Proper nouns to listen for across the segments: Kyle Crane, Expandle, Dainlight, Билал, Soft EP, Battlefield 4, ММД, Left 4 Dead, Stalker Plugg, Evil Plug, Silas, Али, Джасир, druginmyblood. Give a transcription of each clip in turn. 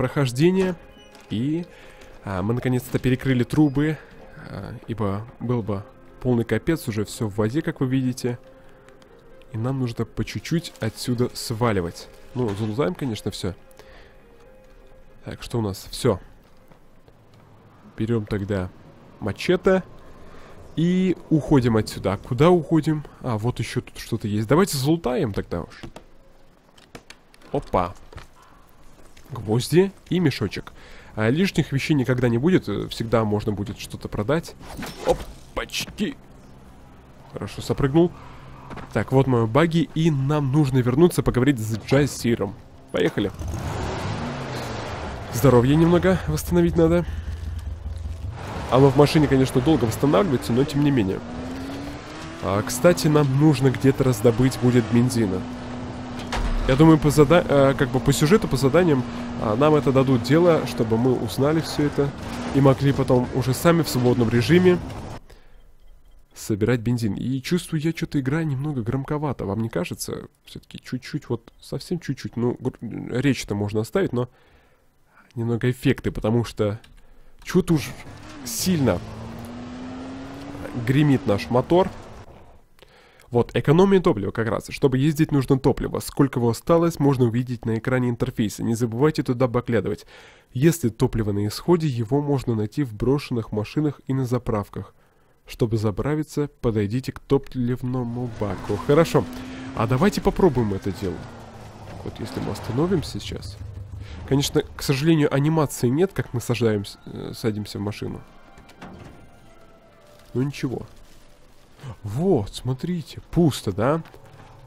прохождения. И мы наконец-то перекрыли трубы, ибо был бы полный капец, уже все в воде, как вы видите. И нам нужно по чуть-чуть отсюда сваливать. Ну, залутаем, конечно, все. Так, что у нас? Все. Берем тогда мачете и уходим отсюда. А куда уходим? А, вот еще тут что-то есть. Давайте залутаем тогда уж. Опа. Гвозди и мешочек. Лишних вещей никогда не будет. Всегда можно будет что-то продать. Опачки. Хорошо, сопрыгнул. Так, вот мои баги, и нам нужно вернуться поговорить с Джасиром. Поехали. Здоровье немного восстановить надо. Оно в машине, конечно, долго восстанавливается, но тем не менее. Кстати, нам нужно где-то раздобыть будет бензина. Я думаю, по сюжету, по заданиям нам это дадут дело, чтобы мы узнали все это и могли потом уже сами в свободном режиме собирать бензин. И чувствую я, что-то игра немного громковато. Вам не кажется? Все-таки чуть-чуть, вот совсем чуть-чуть. Ну, речь-то можно оставить, но немного эффекты, потому что чуть уж сильно гремит наш мотор. Вот, экономия топлива как раз. Чтобы ездить, нужно топливо. Сколько его осталось, можно увидеть на экране интерфейса. Не забывайте туда поглядывать. Если топливо на исходе, его можно найти в брошенных машинах и на заправках. Чтобы заправиться, подойдите к топливному баку. Хорошо. А давайте попробуем это дело. Вот если мы остановимся сейчас. Конечно, к сожалению, анимации нет, как мы садимся в машину. Ну ничего. Вот, смотрите. Пусто, да?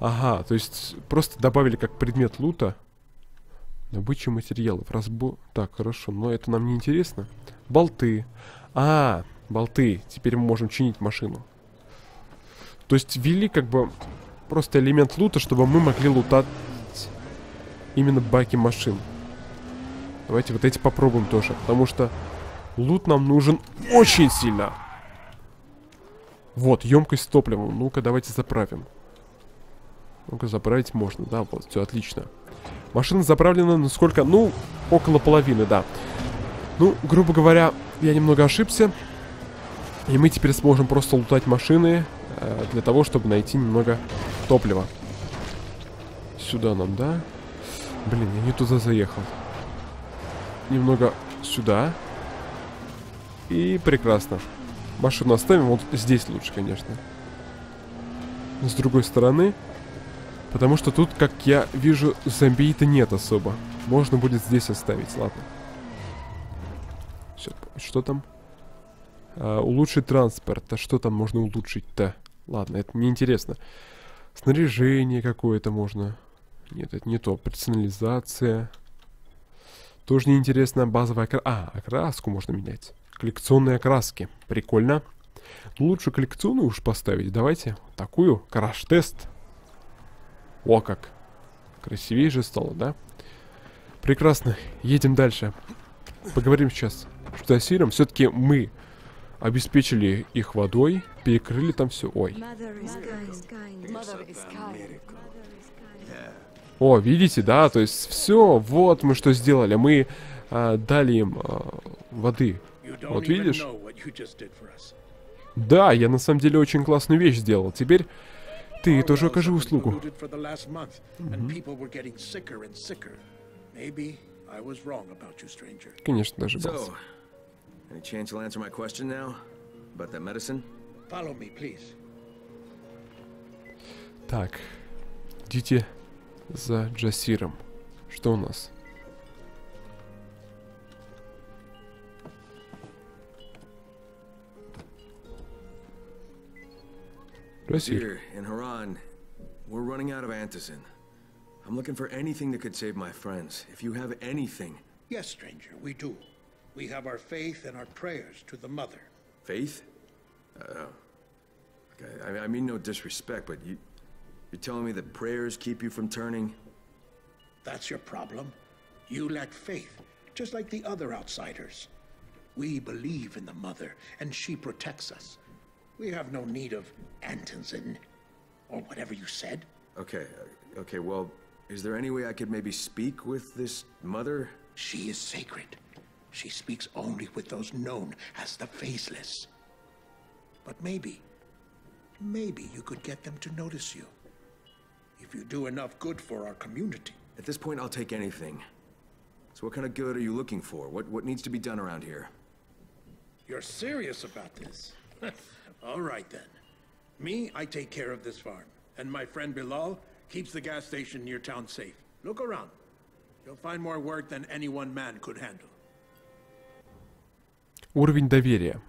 Ага, то есть просто добавили как предмет лута. Добыча материалов. Так, хорошо, но это нам не интересно. Болты. Болты. Теперь мы можем чинить машину. То есть ввели как бы просто элемент лута, чтобы мы могли лутать именно баки машин. Давайте вот эти попробуем тоже, потому что лут нам нужен очень сильно. Вот, емкость с топливом. Ну-ка, давайте заправим. Ну-ка, заправить можно, да, вот, все отлично. Машина заправлена на сколько? Ну, около половины, да. Ну, грубо говоря, я немного ошибся. И мы теперь сможем просто лутать машины для того, чтобы найти немного топлива. Сюда нам, да? Блин, я не туда заехал. Немного сюда. И прекрасно. Машину оставим. Вот здесь лучше, конечно. С другой стороны. Потому что тут, как я вижу, зомби-то нет особо. Можно будет здесь оставить, ладно. Все, что там? Улучшить транспорт. А что там можно улучшить-то? Ладно, это неинтересно. Снаряжение какое-то можно. Нет, это не то. Персонализация. Тоже неинтересно. Базовая окраска. Окраску можно менять. Коллекционные окраски. Прикольно. Лучше коллекционную уж поставить. Давайте такую. Краш-тест. О, как. Красивее же стало, да? Прекрасно. Едем дальше. Поговорим сейчас с Джасиром. Все-таки мы обеспечили их водой, перекрыли там все. Ой. О, видите, да? То есть все, вот мы что сделали. Мы дали им воды. Вот видишь? Да, я на самом деле очень классную вещь сделал. Теперь ты тоже окажи услугу. Конечно, даже ошибался. Any chance you'll answer my question now about the medicine? Follow me, please. Так, идите за Джасиром. Что у нас? Джасир. In Haran, we're running out of antacin. I'm looking for anything that could save my friends. If you have anything. Yes, stranger, we do. We have our faith and our prayers to the mother. Faith? I mean no disrespect, but you're telling me that prayers keep you from turning? That's your problem. You lack faith, just like the other outsiders. We believe in the mother, and she protects us. We have no need of antacin, or whatever you said. Okay, well, is there any way I could maybe speak with this mother? She is sacred. She speaks only with those known as the faceless. But maybe you could get them to notice you. If you do enough good for our community. At this point, I'll take anything. So what kind of good are you looking for? What needs to be done around here? You're serious about this? All right, then. Me, I take care of this farm. And my friend Bilal keeps the gas station near town safe. Look around. You'll find more work than any one man could handle. Уровень доверия.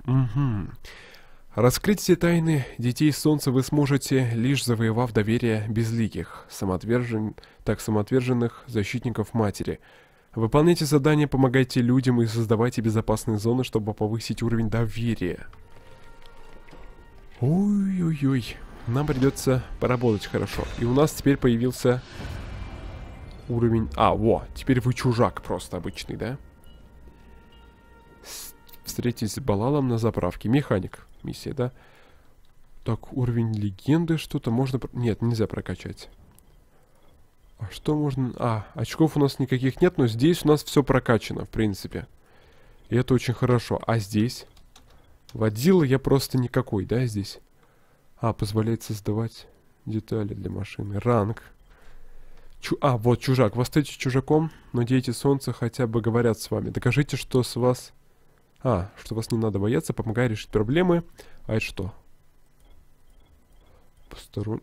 Раскрыть все тайны детей солнца вы сможете, лишь завоевав доверие безликих, самоотверженных защитников матери. Выполняйте задания, помогайте людям и создавайте безопасные зоны, чтобы повысить уровень доверия. Ой-ой-ой, нам придется поработать хорошо. И у нас теперь появился уровень... теперь вы чужак просто обычный, да? Встретитесь с Балалом на заправке. Механик. Миссия, да? Так, уровень легенды что-то можно... Нет, нельзя прокачать. А что можно... очков у нас никаких нет, но здесь у нас все прокачано, в принципе. И это очень хорошо. А здесь? Водила я просто никакой, да, здесь? Позволяет создавать детали для машины. Ранг. Вот чужак. Восстаете чужаком, но дети солнца хотя бы говорят с вами. Докажите, что с вас... что вас не надо бояться, помогая решить проблемы. А это что?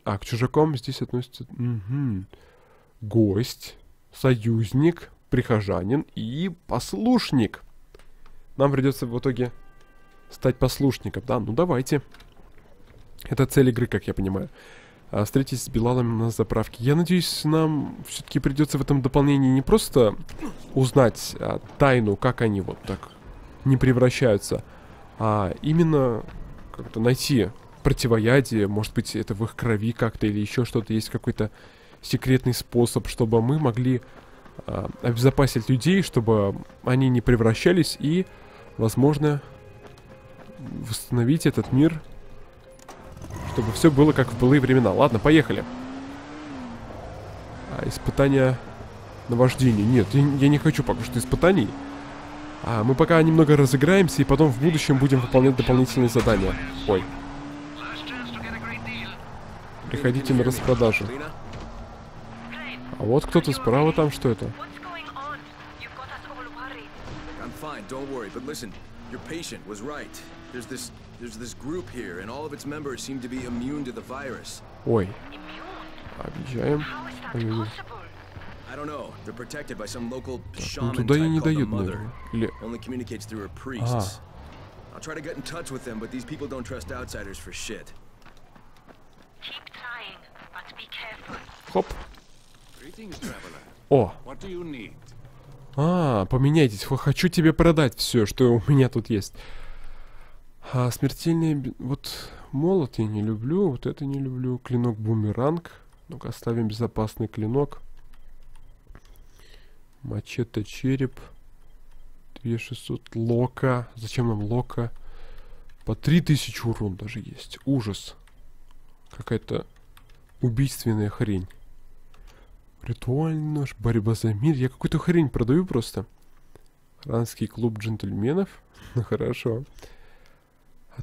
К чужакам здесь относится... Гость, союзник, прихожанин и послушник. Нам придется в итоге стать послушником, да? Ну давайте. Это цель игры, как я понимаю. Встретитесь с Билалом на заправке. Я надеюсь, нам все-таки придется в этом дополнении не просто узнать тайну, как они вот так не превращаются, а именно как-то найти противоядие. Может быть, это в их крови как-то или еще что-то. Есть какой-то секретный способ, чтобы мы могли обезопасить людей, чтобы они не превращались и, возможно, восстановить этот мир, чтобы все было как в былые времена. Ладно, поехали. Испытания на вождение. Нет, я не хочу пока что испытаний. Мы пока немного разыграемся и потом в будущем будем выполнять дополнительные задания. Ой. Приходите на распродажу. А вот кто-то справа там, что это? Ой. Объезжаем. Ну, туда и не дают, наверное. Или... Хоп. Поменяйтесь. Хочу тебе продать все, что у меня тут есть. Смертельные... Вот молот я не люблю, вот это не люблю. Клинок бумеранг. Ну-ка, оставим безопасный клинок. Мачете череп. 2600. Лока. Зачем нам лока? По 3000 урон даже есть. Ужас. Какая-то убийственная хрень. Ритуальный нож. Борьба за мир. Я какую-то хрень продаю просто. Хранский клуб джентльменов. Ну хорошо.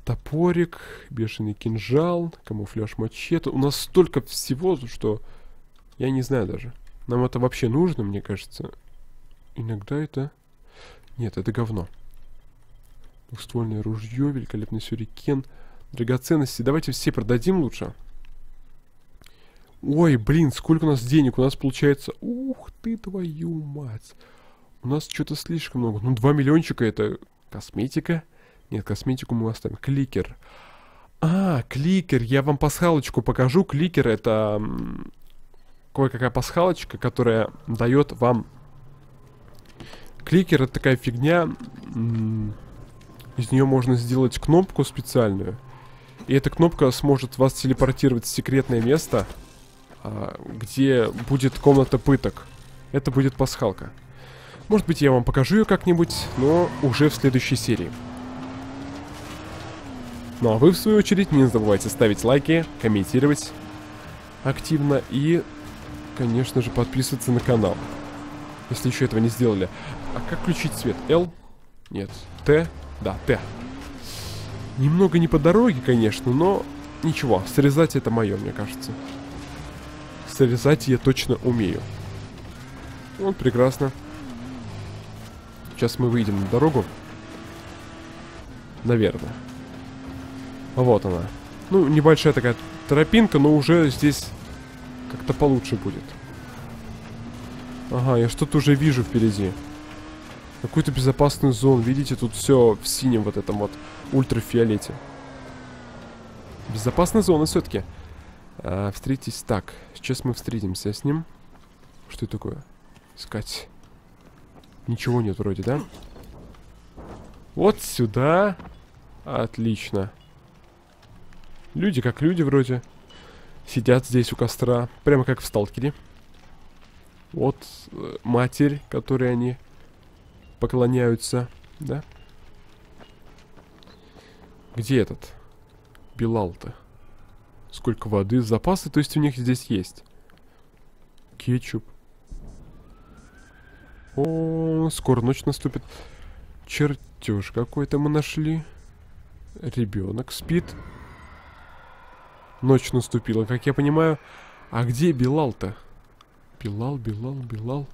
Топорик. Бешеный кинжал. Камуфляж мачете. У нас столько всего, что я не знаю даже. Нам это вообще нужно, мне кажется. Иногда это... Нет, это говно. Двухствольное ружье, великолепный сюрикен, драгоценности. Давайте все продадим лучше. Ой, блин, сколько у нас денег. У нас получается... Ух ты, твою мать. У нас что-то слишком много. Ну, 2 миллиончика это косметика. Нет, косметику мы оставим. Кликер. Кликер. Я вам пасхалочку покажу. Кликер это... Кое-какая пасхалочка, которая дает вам... Кликер — это такая фигня. Из нее можно сделать кнопку специальную. И эта кнопка сможет вас телепортировать в секретное место, где будет комната пыток. Это будет пасхалка. Может быть, я вам покажу ее как-нибудь, но уже в следующей серии. Ну а вы, в свою очередь, не забывайте ставить лайки, комментировать активно и... конечно же, подписываться на канал, если еще этого не сделали. А как включить свет? L? Нет. Т? Да, Т. Немного не по дороге, конечно, но ничего. Срезать это мое, мне кажется. Срезать я точно умею. Вот, прекрасно. Сейчас мы выйдем на дорогу. Наверное. Вот она. Ну, небольшая такая тропинка, но уже здесь как-то получше будет. Ага, я что-то уже вижу впереди. Какую-то безопасную зону. Видите, тут все в синем вот этом вот ультрафиолете. Безопасная зона все-таки. А, встретитесь. Так, сейчас мы встретимся с ним. Что это такое? Искать. Ничего нет вроде, да? Вот сюда. Отлично. Люди как люди вроде. Сидят здесь у костра. Прямо как в сталкере. Вот матерь, которой они поклоняются, да? Где этот? Билал-то. Сколько воды, запасы, то есть у них здесь есть. Кетчуп. О, скоро ночь наступит. Чертеж какой-то мы нашли. Ребенок спит. Ночь наступила, как я понимаю. А где Билал-то? Билал, Билал, Билал.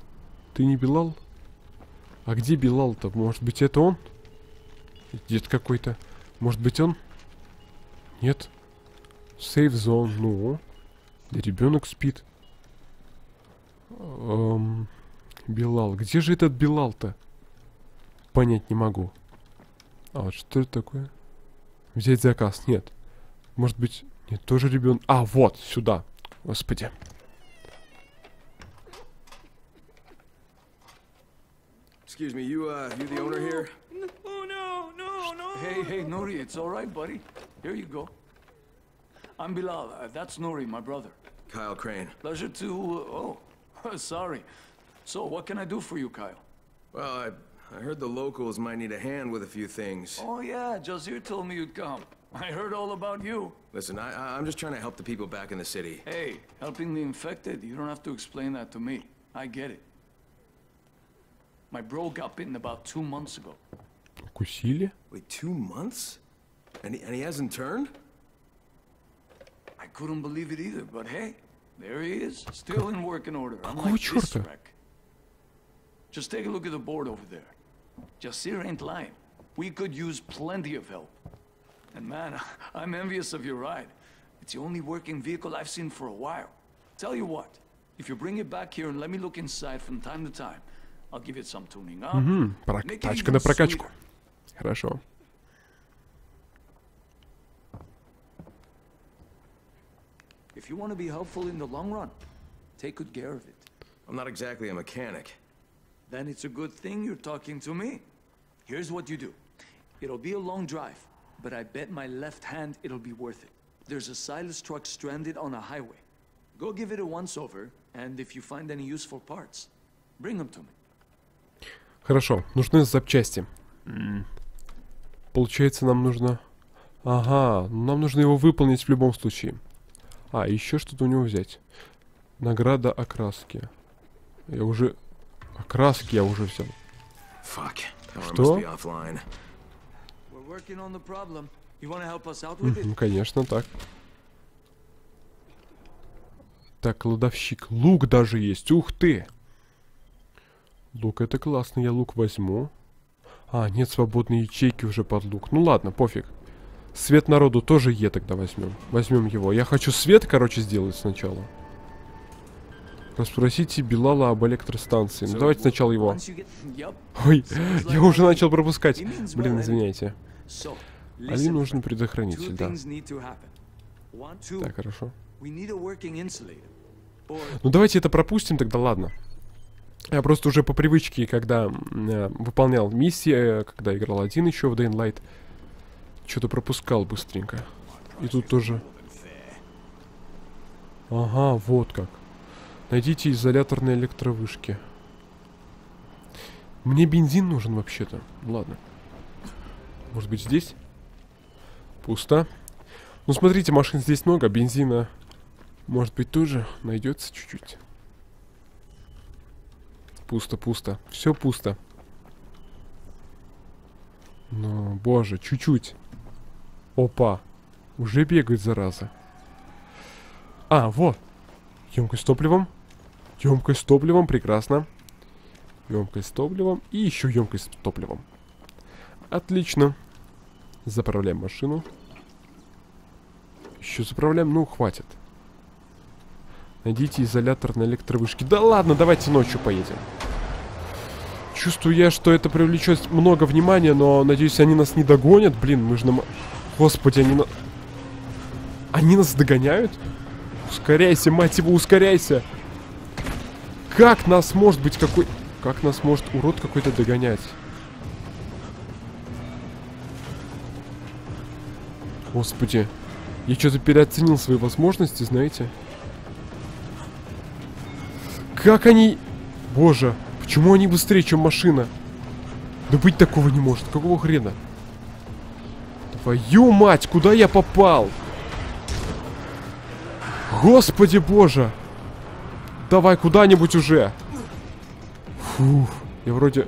Ты не Билал? А где Билал-то? Может быть, это он? Дед какой-то. Может быть, он? Нет. Сейф зон. Ну. Ребенок спит. Билал. Где же этот Билал-то? Понять не могу. А вот что это такое? Взять заказ. Нет. Может быть... Нет, тоже ребенок. А, вот, сюда. Господи. Excuse me, you the owner here? Oh no, no, no. Hey, Nori, it's all right, buddy. Here you go. I'm Bilal. That's Nori, my brother. Kyle Crane. Pleasure to. Oh, sorry. So, what can I do for you, Kyle? Well, I heard the locals might need a hand with a few things. Oh yeah, Jazir told me you'd come. I heard all about you. Listen, I'm just trying to help the people back in the city. Hey, helping the infected. You don't have to explain that to me. I get it. My bro got bitten about 2 months ago. Укусили? Wait, 2 months? And he hasn't turned? I couldn't believe it either, but hey, there he is, still in working order. I'm like this wreck. Just take a look at the board over there. Jasir ain't lying. We could use plenty of help. And man, I'm envious of your ride. It's the only working vehicle I've seen for a while. Tell you what, if you bring it back here and let me look inside from time to time, I'll give it some tuning up. Тачка на прокачку. Хорошо. If you want to be helpful in the long run, take good care of it. I'm not exactly a mechanic. Then it's a good thing you're talking to me. Here's what you do. It'll be a long drive, but I bet my left hand it'll be worth it. There's a Silas truck stranded on a highway. Go give it a once over, and if you find any useful parts, bring them to me. Хорошо, нужны запчасти. Получается, нам нужно... Ага, нам нужно его выполнить в любом случае. А, еще что-то у него взять. Награда окраски. Я уже... Окраски я уже взял. Что? Ну, конечно, так. Так, кладовщик. Лук даже есть. Ух ты! Лук, это классно, я лук возьму. А, нет свободной ячейки уже под лук. Ну ладно, пофиг. Свет народу тоже Е тогда возьмем. Возьмем его. Я хочу свет, короче, сделать сначала. Расспросите Билала об электростанции. Ну давайте сначала его. Ой, я уже начал пропускать. Блин, извиняйте. Али нужен предохранитель, да. Так, хорошо. Ну давайте это пропустим тогда, ладно. Я просто уже по привычке, когда выполнял миссии, когда играл один еще в Dainlight, что-то пропускал быстренько. И тут тоже. Ага, вот как. Найдите изоляторные электровышки. Мне бензин нужен вообще-то. Ладно. Может быть, здесь? Пусто. Ну, смотрите, машин здесь много. Бензина, может быть, тоже найдется чуть-чуть. Пусто, пусто. Все пусто. там, боже, чуть-чуть. Опа. Уже бегает, зараза. А, вот. Емкость с топливом. Емкость с топливом, прекрасно. Емкость с топливом и еще емкость с топливом. Отлично. Заправляем машину. Еще заправляем, ну, хватит. Найдите изолятор на электровышке. Да ладно, давайте ночью поедем. Чувствую я, что это привлечет много внимания, но, надеюсь, они нас не догонят. Блин, мы же на... Господи, они на... Они нас догоняют? Ускоряйся, мать его, ускоряйся! Как нас может быть какой... Как нас может урод какой-то догонять? Господи. Я что-то переоценил свои возможности, знаете? Как они... Боже, почему они быстрее, чем машина? Да быть такого не может. Какого хрена? Твою мать, куда я попал? Господи боже! Давай куда-нибудь уже! Фух, я вроде...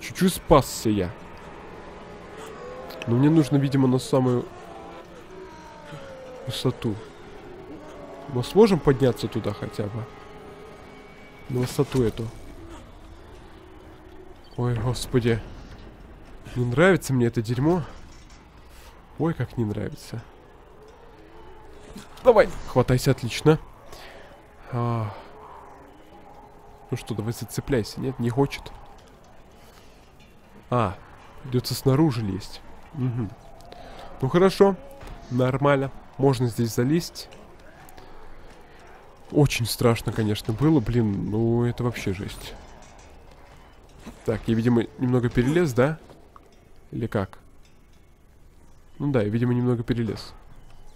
Чуть-чуть спасся я. Но мне нужно, видимо, на самую... высоту. Мы сможем подняться туда хотя бы? На высоту эту. Ой, господи. Не нравится мне это дерьмо. Ой, как не нравится. Давай, хватайся, отлично. А... Ну что, давай зацепляйся. Нет, не хочет. А, придется снаружи лезть. Угу. Ну хорошо, нормально. Можно здесь залезть. Очень страшно, конечно, было. Блин, ну это вообще жесть. Так, я, видимо, немного перелез, да? Или как? Ну да, я, видимо, немного перелез.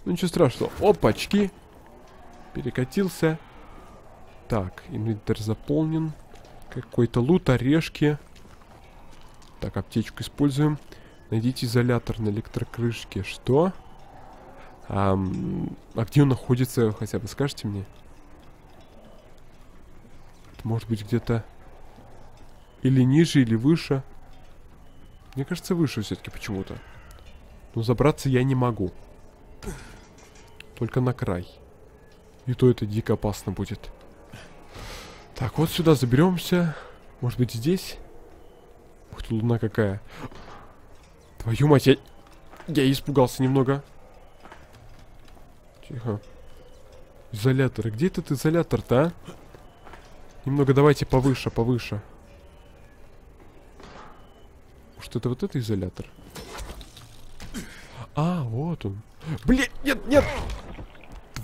Ну ничего страшного. Опачки. Перекатился. Так, инвентарь заполнен. Какой-то лут, орешки. Так, аптечку используем. Найдите изолятор на электрокрышке. Что? А где он находится, хотя бы скажете мне? Это может быть где-то... Или ниже, или выше. Мне кажется, выше все-таки почему-то. Но забраться я не могу. Только на край. И то это дико опасно будет. Так, вот сюда заберемся. Может быть, здесь? Ух ты, луна какая. Твою мать, я испугался немного. Тихо. Изолятор. Где этот изолятор-то, а? Немного давайте повыше, повыше. Может, это вот этот изолятор? А, вот он. Блин, нет, нет!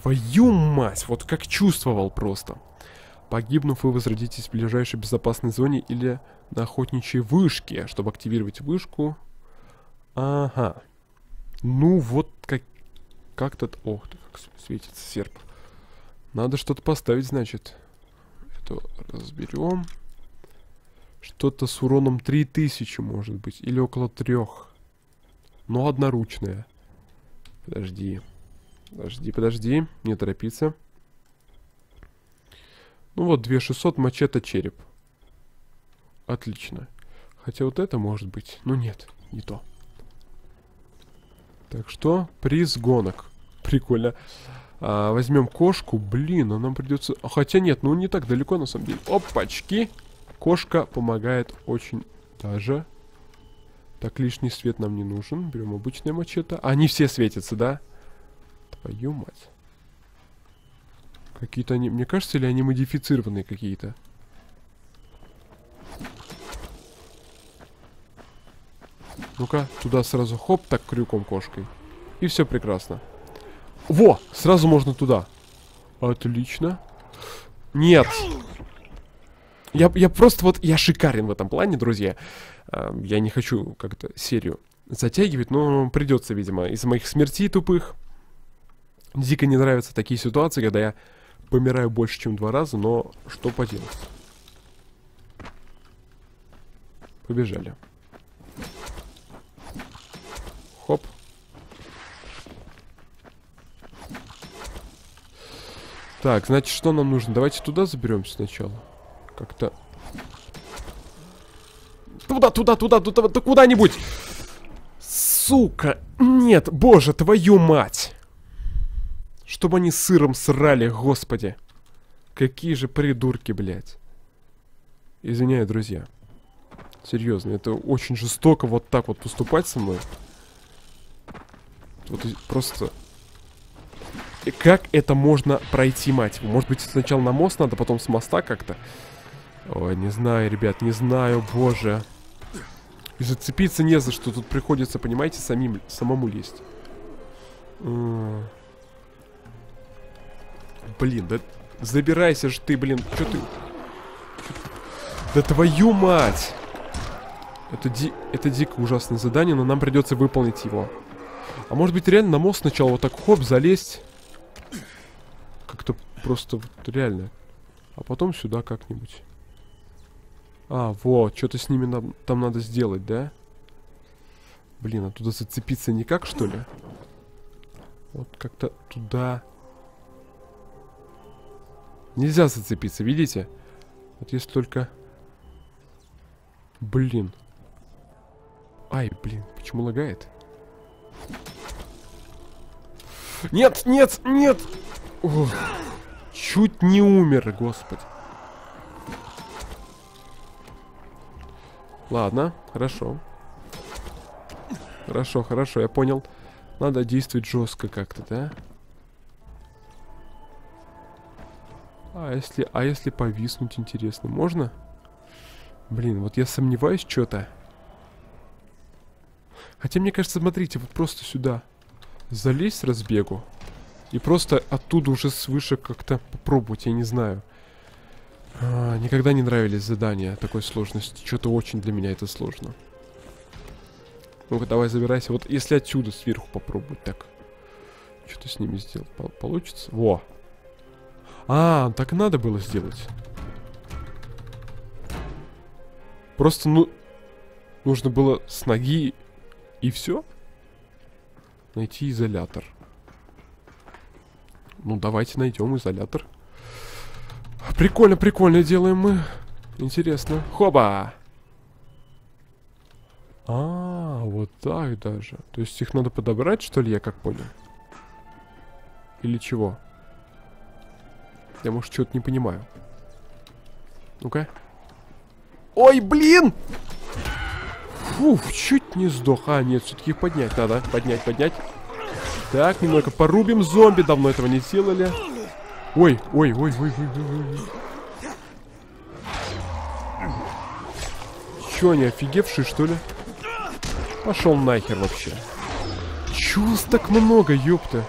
Твою мать, вот как чувствовал просто. Погибнув, вы возродитесь в ближайшей безопасной зоне или на охотничьей вышке, чтобы активировать вышку. Ага. Ну, вот как... Как-то... Ох ты, как светится серп. Надо что-то поставить, значит. Это разберем. Что-то с уроном 3000, может быть. Или около 3. Но одноручная. Подожди. Подожди, подожди. Не торопиться. Ну вот, 2600, мачете, череп. Отлично. Хотя вот это может быть. Ну нет, не то. Так что, приз гонок. Прикольно. А, возьмем кошку. Блин, а нам придется... Хотя нет, ну не так далеко на самом деле. Опачки. Кошка помогает очень даже. Так, лишний свет нам не нужен. Берем обычное мачете. Они все светятся, да? Твою мать. Какие-то они... Мне кажется, или они модифицированные какие-то? Ну-ка, туда сразу хоп, так крюком кошкой. И все прекрасно. Во! Сразу можно туда. Отлично. Нет! Я просто вот... Я шикарен в этом плане, друзья. Я не хочу как-то серию затягивать, но придется, видимо, из-за моих смертей тупых. Дико не нравятся такие ситуации, когда я помираю больше, чем 2 раза, но что поделать. Побежали. Хоп. Так, значит, что нам нужно? Давайте туда заберемся сначала. Как-то... Туда, туда, туда, туда, да куда-нибудь! Сука! Нет, боже, твою мать! Чтобы они сыром срали, господи. Какие же придурки, блядь. Извиняю, друзья. Серьезно, это очень жестоко вот так вот поступать со мной. Вот просто... И как это можно пройти, мать? Может быть, сначала на мост надо, потом с моста как-то? Ой, не знаю, ребят, не знаю, боже. И зацепиться не за что. Тут приходится, понимаете, самому лезть. Блин, да забирайся же ты, блин. Чё ты? Да твою мать! Это дико ужасное задание, но нам придется выполнить его. А может быть реально на мост сначала вот так хоп, залезть? Как-то просто вот реально. А потом сюда как-нибудь. А, вот, что-то с ними там надо сделать, да? Блин, а туда зацепиться никак, что ли? Вот как-то туда. Нельзя зацепиться, видите? Вот если только... Блин. Ай, блин, почему лагает? Нет, нет, нет! О, чуть не умер, господи. Ладно, хорошо. Хорошо, хорошо, я понял. Надо действовать жестко как-то, да? А если повиснуть, интересно, можно? Блин, вот я сомневаюсь что-то. Хотя, мне кажется, смотрите, вот просто сюда залезть с разбегу. И просто оттуда уже свыше как-то попробовать, я не знаю. А, никогда не нравились задания такой сложности. Что-то очень для меня это сложно. Ну-ка, давай забирайся. Вот если отсюда сверху попробовать так. Что-то с ними сделать. Получится? Во! А, так надо было сделать. Просто, ну... Нужно было с ноги... И все? Найти изолятор. Ну, давайте найдем изолятор. Прикольно, прикольно делаем мы. Интересно. Хоба! А, вот так даже. То есть их надо подобрать, что ли, я как понял? Или чего? Я, может, что-то не понимаю. Ну-ка. Ой, блин! Фух, чуть не сдох. А, нет, все-таки их поднять надо. Поднять, поднять. Так, немного порубим зомби. Давно этого не делали. Ой, ой, ой, ой, ой, ой. Че, они офигевшие, что ли? Пошел нахер вообще. Чувств так много, ёпта.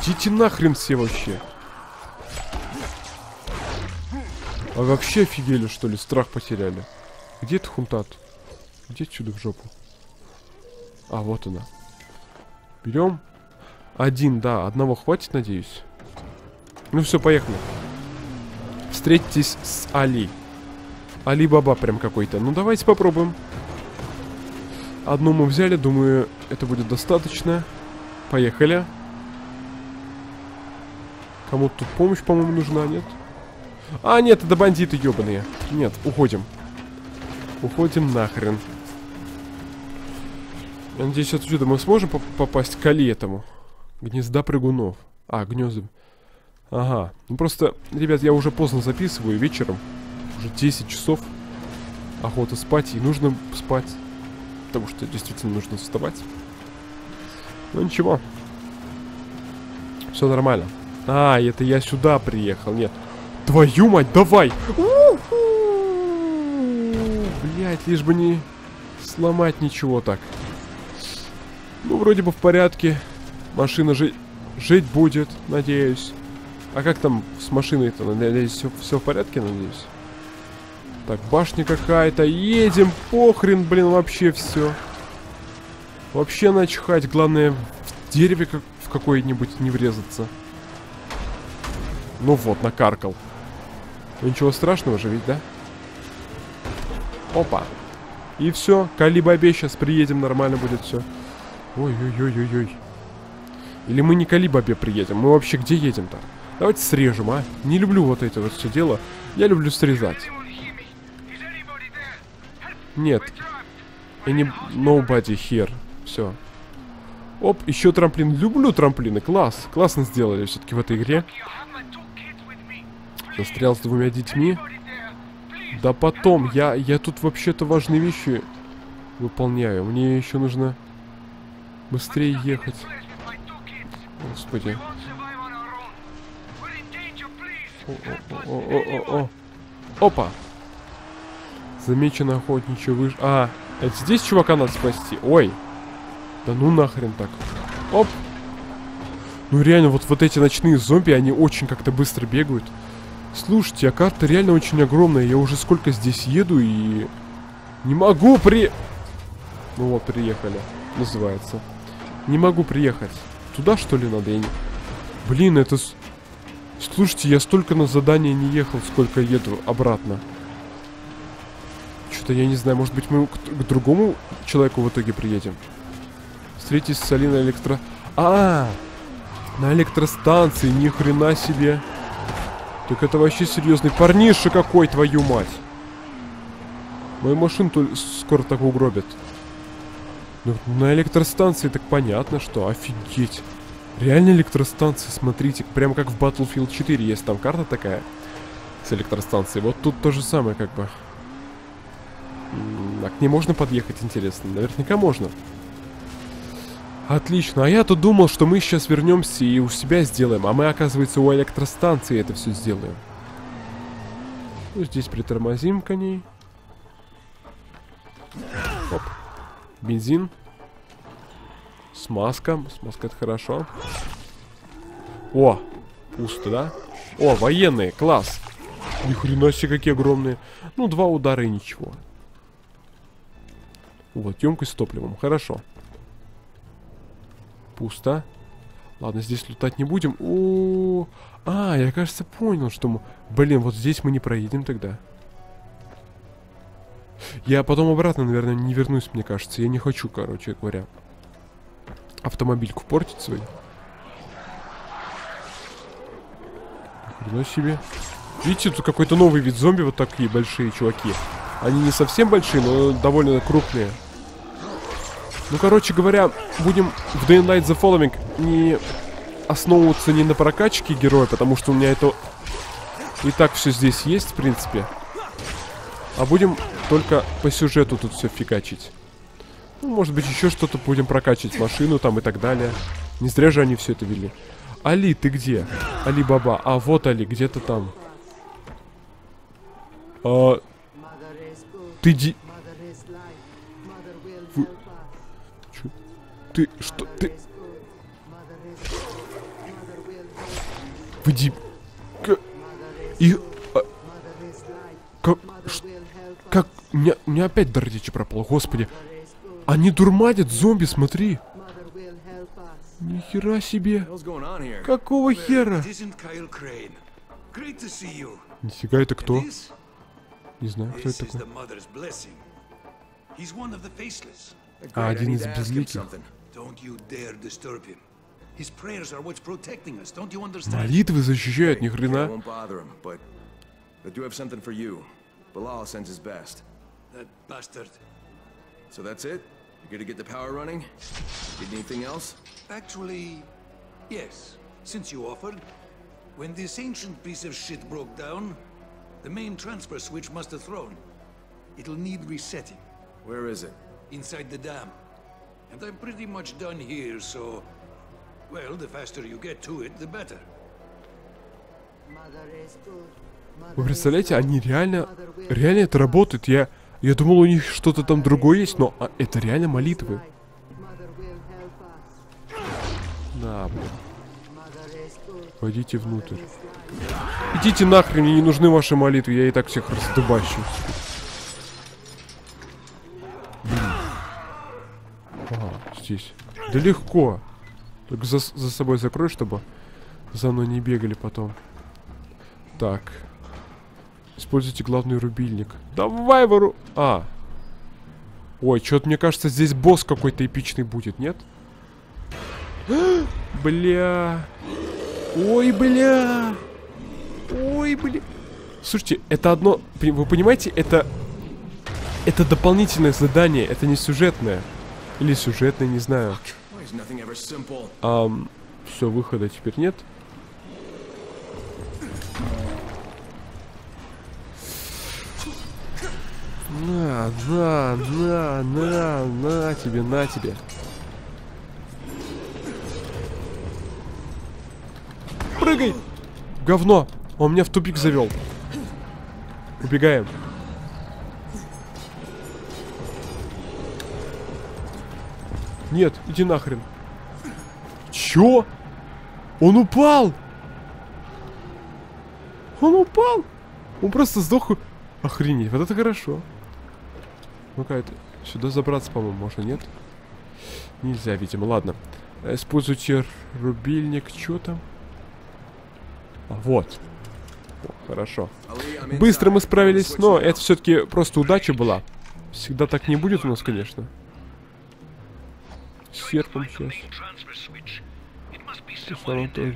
Идите нахрен все вообще. А вообще офигели, что ли? Страх потеряли. Где эта хунтат? Где отсюда в жопу? А, вот она. Берем. Один, да. Одного хватит, надеюсь. Ну все, поехали. Встретитесь с Али. Али Баба прям какой-то. Ну давайте попробуем. Одну мы взяли. Думаю, это будет достаточно. Поехали. Кому-то тут помощь, по-моему, нужна, нет? А, нет, это бандиты ебаные. Нет, уходим. Уходим нахрен. Я надеюсь, отсюда мы сможем попасть к Али этому. Гнезда прыгунов. А, гнезда. Ага. Ну просто, ребят, я уже поздно записываю вечером. Уже 10 часов. Охота спать. И нужно спать. Потому что действительно нужно вставать. Ну ничего. Все нормально. А, это я сюда приехал. Нет. Твою мать, давай! Блять, лишь бы не сломать ничего так. Ну, вроде бы в порядке. Машина жить будет, надеюсь. А как там с машиной-то? Надеюсь, все в порядке, надеюсь. Так, башня какая-то. Едем, похрен, блин, вообще все. Вообще начихать, главное, в дереве как в какое-нибудь не врезаться. Ну вот, накаркал. Ну, ничего страшного же ведь, да? Опа. И все, к Али Бабе сейчас приедем, нормально будет все. Ой-ой-ой-ой-ой. Или мы не к Али Бабе приедем, мы вообще где едем-то? Давайте срежем, а? Не люблю вот это вот все дело. Я люблю срезать. Нет. И не... Nobody here. Все. Оп, еще трамплин. Люблю трамплины. Класс. Классно сделали все-таки в этой игре. Застрял с двумя детьми. Да потом. Я тут вообще-то важные вещи выполняю. Мне еще нужно быстрее ехать. Господи. О-о-о-о-о-о. Опа. Замечено охотничье выж... А, это здесь чувака надо спасти? Ой. Да ну нахрен так. Оп. Ну реально, вот эти ночные зомби, они очень как-то быстро бегают. Слушайте, а карта реально очень огромная. Я уже сколько здесь еду и... Не могу Ну вот, приехали. Называется. Не могу приехать. Туда, что ли, надо? Я не... Блин, это... Слушайте, я столько на задание не ехал, сколько еду обратно. Что-то я не знаю, может быть мы к другому человеку в итоге приедем. Встретись с Али на электро... На электростанции, ни хрена себе. Так это вообще серьезный парниша какой, твою мать. Мою машину-то скоро так угробят. Ну, на электростанции так понятно, что офигеть. Реально электростанции, смотрите, прям как в Battlefield 4, есть там карта такая с электростанцией. Вот тут то же самое как бы. А к ней можно подъехать, интересно? Наверняка можно. Отлично, а я-то думал, что мы сейчас вернемся и у себя сделаем, а мы, оказывается, у электростанции это все сделаем. Ну, здесь притормозим коней. Оп. Бензин. Смазка. Смазка — это хорошо. О! Пусто, да? О, военные, класс! Ни хрена себе, какие огромные. Ну, два удара и ничего. Вот, емкость с топливом, хорошо. Пусто. Ладно, здесь лутать не будем. О, я, кажется, понял, что мы... Блин, вот здесь мы не проедем тогда. Я потом обратно, наверное, не вернусь, мне кажется. Я не хочу, короче говоря, автомобильку портить свой. Нихрена себе. Видите, тут какой-то новый вид зомби, вот такие большие чуваки. Они не совсем большие, но довольно крупные. Ну, короче говоря, будем в Dainlight The Following не основываться не на прокачке героя, потому что у меня это и так все здесь есть, в принципе. А будем только по сюжету тут все фигачить. Ну, может быть, еще что-то будем прокачивать, машину там и так далее. Не зря же они все это вели. Али, ты где? Али Баба. А вот Али, где-то там. А... Ты ди... Чё? Ты... Что? Ты... Выди... К... И... А... Как... Ш... Как... У меня опять дар речи пропал, господи. Они дурманят зомби, смотри. Нихера себе. Какого хера? Нифига, это кто? Не знаю, кто это такой. А, один из безликих. Молитвы защищают, ни хрена. The main transfer switch must have thrown. It'll need resetting. Where is it? Inside the dam. And I'm pretty much done here, so... Well, the faster you get to it, the better. Вы представляете, они реально это работает. Я думал, у них что-то там другое есть, но это реально молитвы. Да, блин. Пойдите внутрь. Идите нахрен, мне не нужны ваши молитвы, я и так всех раздубащу. Здесь. Да легко. Только за собой закрой, чтобы за мной не бегали потом. Так. Используйте главный рубильник. Давай, вору... Ой, что-то мне кажется, здесь босс какой-то эпичный будет, нет? Бля... Ой, бля... Ой, блин. Слушайте, это одно... Вы понимаете, это... Это дополнительное задание, это не сюжетное. Или сюжетное, не знаю. Все, выхода теперь нет. На тебе, на тебе. Прыгай! Говно! Он меня в тупик завел. Убегаем. Нет, иди нахрен. Чё? Он упал! Он упал! Он просто сдох. Охренеть, вот это хорошо. Ну-ка, это... сюда забраться, по-моему, можно, нет? Нельзя, видимо, ладно. Используйте рубильник, чё там? Вот. О, хорошо. Быстро мы справились, но это все-таки просто удача была. Всегда так не будет у нас, конечно. Серпом сейчас.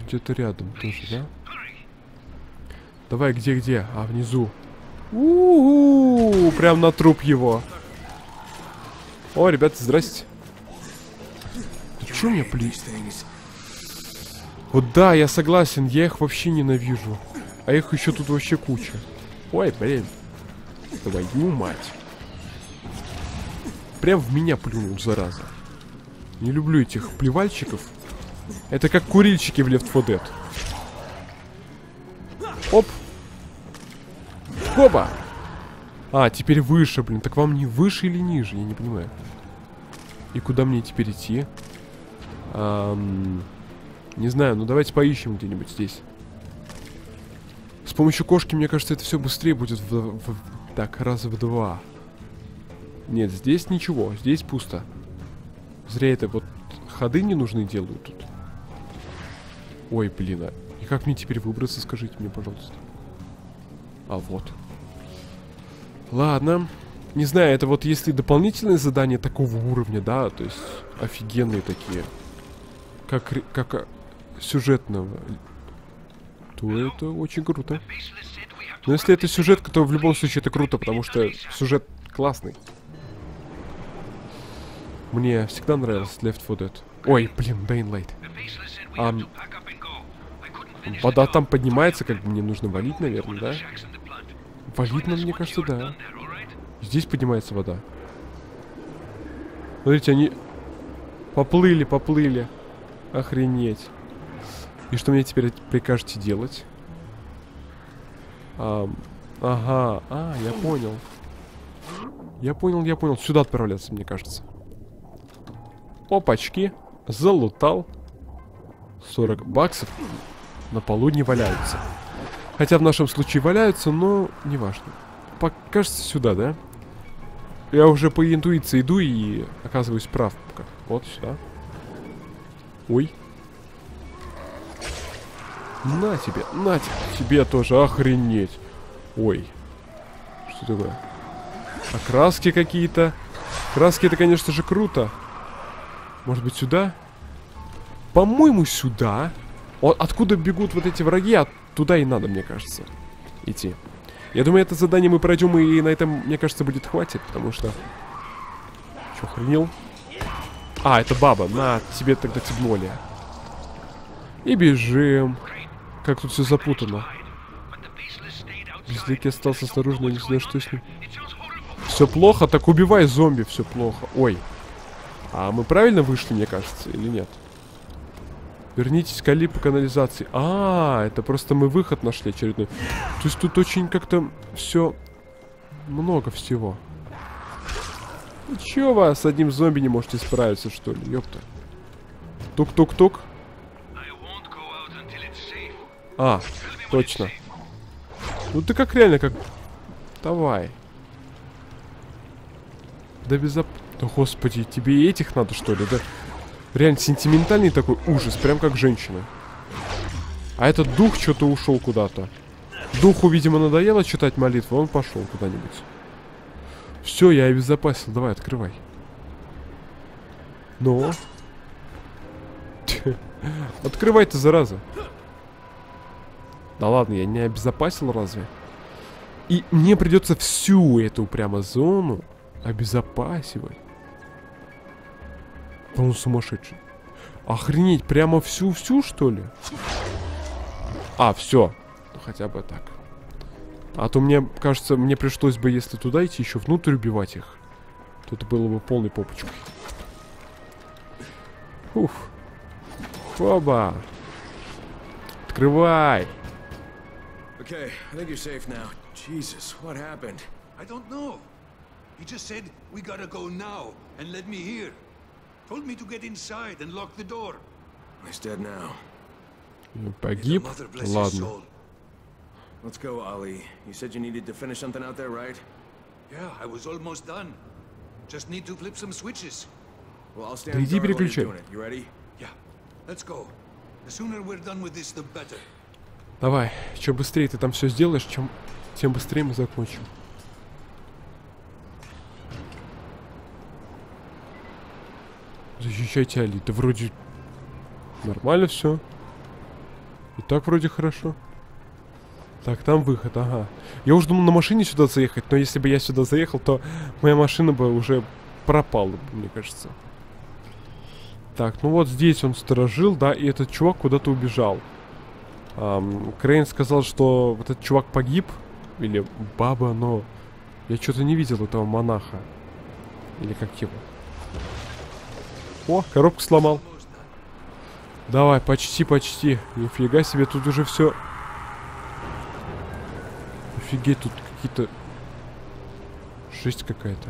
Где-то рядом тоже, да? Давай, где-где? А, внизу. У-у-у, прям на труп его. О, ребята, здрасте. Ты чё меня плюешь? Вот да, я согласен, я их вообще ненавижу. А их еще тут вообще куча. Ой, блин. Твою мать. Прям в меня плюнул, зараза. Не люблю этих плевальщиков. Это как курильщики в Left 4 Dead. Оп. Опа. А, теперь выше, блин. Так вам не выше или ниже? Я не понимаю. И куда мне теперь идти? Не знаю, ну давайте поищем где-нибудь здесь. С помощью кошки, мне кажется, это все быстрее будет в... Так, раз в два. Нет, здесь ничего, здесь пусто. Зря это вот ходы не нужны делают тут. Ой, блин, а... И как мне теперь выбраться, скажите мне, пожалуйста. А вот. Ладно. Не знаю, это вот если дополнительные задания такого уровня, да, то есть офигенные такие. Как сюжетного. То это очень круто. Но если это сюжетка, то в любом случае это круто, потому что сюжет классный. Мне всегда нравилось Left 4 Dead. Ой, блин, Dainlight. Вода там поднимается, как бы мне нужно валить, наверное, да? Валить нам, мне кажется, да. Здесь поднимается вода. Смотрите, они поплыли, поплыли. Охренеть. И что мне теперь прикажете делать? Ага, я понял. Я понял. Сюда отправляться, мне кажется. Опачки. Залутал. 40 баксов на полу не валяются. Хотя в нашем случае валяются, но неважно. Кажется, сюда, да? Я уже по интуиции иду и оказываюсь прав. Вот сюда. Ой. На тебе, на тебе. Тебе тоже, охренеть. Ой. Что такое? Окраски какие-то. Краски это, конечно же, круто. Может быть, сюда? По-моему, сюда. Откуда бегут вот эти враги, оттуда и надо, мне кажется, идти. Я думаю, это задание мы пройдем, и на этом, мне кажется, будет хватит, потому что... Чё, хренил? А, это баба. На, тебе тогда тягнули. И бежим. Как тут все запутано. Безликий остался осторожно, я не знаю, что с ним. Все плохо, так убивай зомби, все плохо. Ой. А мы правильно вышли, мне кажется, или нет? Вернитесь к Али по канализации. А, это просто мы выход нашли очередной. То есть тут очень как-то все много всего. Чё вы с одним зомби не можете справиться, что ли? Ёпта. Тук-тук-тук. А, точно. Ну ты как реально как... Давай. Да безоп... Да господи, тебе и этих надо, что ли, да? Реально сентиментальный такой ужас, прям как женщина. А этот дух что-то ушел куда-то. Духу, видимо, надоело читать молитву, он пошел куда-нибудь. Все, я обезопасил, давай, открывай. Ну? Открывай ты, зараза. Да ладно, я не обезопасил разве? И мне придется всю эту прямо зону Обезопасивать. Он сумасшедший. Охренеть, прямо всю-всю, что ли? А, все. Ну, хотя бы так. А то, мне кажется, мне пришлось бы, если туда идти, еще внутрь убивать их. Тут было бы полной попочкой. Уф. Оба. Открывай. Okay, I think you're safe now. Jesus, what happened? I don't know. He just said we gotta go now and let me here. Told me to get inside and lock the door. He's dead now. Погиб? Ладно. Let's go, Ali. You said you needed to finish something out there, right? Yeah, I was almost done. Just need to flip some switches. Well, I'll stand by while you're doing it. You ready? Yeah. Let's go. The sooner we're done with this, the better. Давай, чем быстрее ты там все сделаешь, тем быстрее мы закончим. Защищайте Али, да вроде нормально все. И так вроде хорошо. Так, там выход, ага. Я уже думал на машине сюда заехать, но если бы я сюда заехал, то моя машина бы уже пропала, мне кажется. Так, ну вот здесь он сторожил, да, и этот чувак куда-то убежал. Крейн сказал, что вот этот чувак погиб. Или баба, но я что-то не видел этого монаха. Или как его. О, коробку сломал. Давай, почти, почти. Нифига себе, тут уже все. Офигеть, тут какие-то... Жесть какая-то.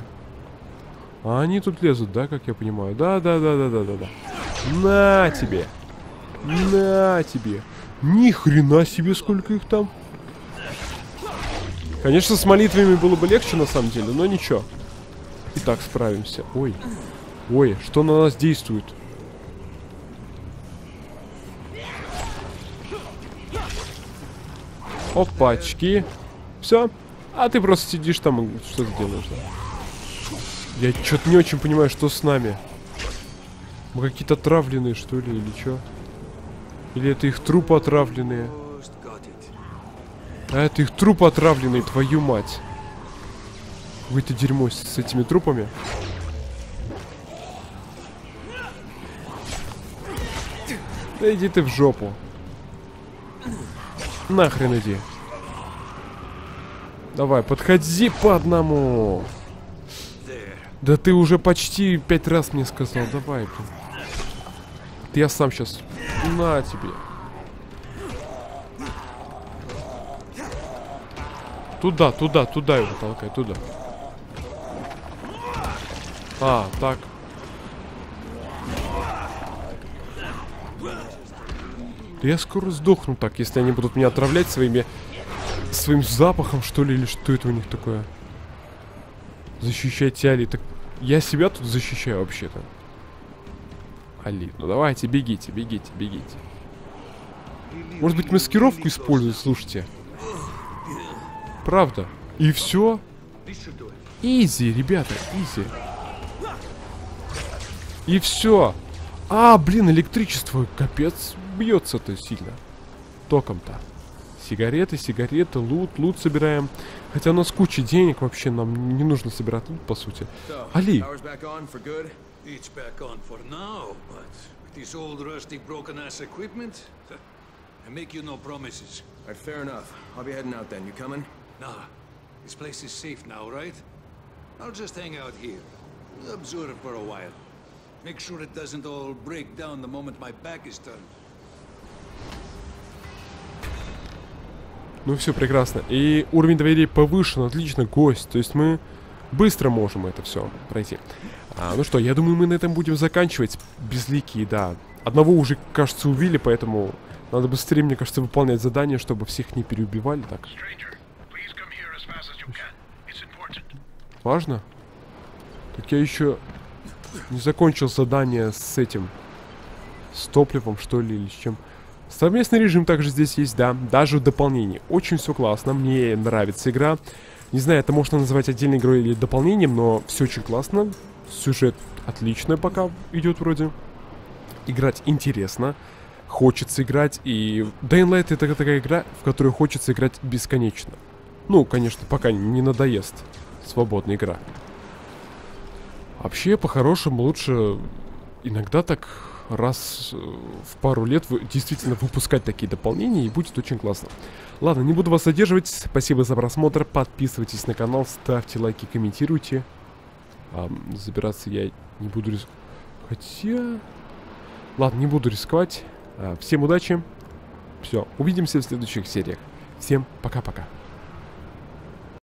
А они тут лезут, да, как я понимаю? Да. На тебе. На тебе. Ни хрена себе, сколько их там. Конечно, с молитвами было бы легче, на самом деле, но ничего. И так справимся. Ой. Ой, что на нас действует? Опачки. Все. А ты просто сидишь там и что-то делаешь. Да? Я что-то не очень понимаю, что с нами. Мы какие-то отравленные, что ли, или что? Или это их трупы отравленные? А это их трупы отравленные, твою мать. Какое-то дерьмо с этими трупами. Да иди ты в жопу. Нахрен иди. Давай, подходи по одному. Да ты уже почти 5 раз мне сказал. Давай, блин. Ты я сам сейчас... На тебе. Туда, туда, туда его толкай, туда. А, так. Я скоро сдохну так, если они будут меня отравлять своим запахом, что ли, или что это у них такое. Защищайте Али. Так я себя тут защищаю вообще-то. Али, ну давайте, бегите, бегите, бегите. Может быть, маскировку используют, слушайте. Правда. И все. Изи, ребята, изи. И все. А, блин, электричество, капец, бьется-то сильно. Током-то. Сигареты, сигареты, лут собираем. Хотя у нас куча денег, вообще нам не нужно собирать лут, по сути. Али. It's back on for now, but with this old rusty broken-ass equipment, I make you no promises. All right, fair enough. I'll be heading out then. You coming? Nah. This place is safe now, right? I'll just hang out here. Observe for a while. Make sure it doesn't all break down the moment my back is turned. Ну все, прекрасно. И уровень доверия повышен. Отлично, гость. То есть мы... Быстро можем это все пройти. Ну что, я думаю, мы на этом будем заканчивать. Безликие, да. Одного уже, кажется, убили, поэтому надо быстрее, мне кажется, выполнять задание, чтобы всех не переубивали. Так. Важно? Так я еще не закончил задание с этим. С топливом, что ли, или с чем. Совместный режим также здесь есть, да. Даже в дополнении. Очень все классно. Мне нравится игра. Не знаю, это можно назвать отдельной игрой или дополнением, но все очень классно. Сюжет отлично пока идет вроде. Играть интересно. Хочется играть. И Dainlight это такая игра, в которую хочется играть бесконечно. Ну, конечно, пока не надоест. Свободная игра. Вообще, по-хорошему, лучше иногда так раз в пару лет действительно выпускать такие дополнения, и будет очень классно. Ладно, не буду вас задерживать. Спасибо за просмотр. Подписывайтесь на канал, ставьте лайки, комментируйте. Забираться я не буду рисковать. Хотя... Ладно, не буду рисковать. Всем удачи. Все, увидимся в следующих сериях. Всем пока-пока.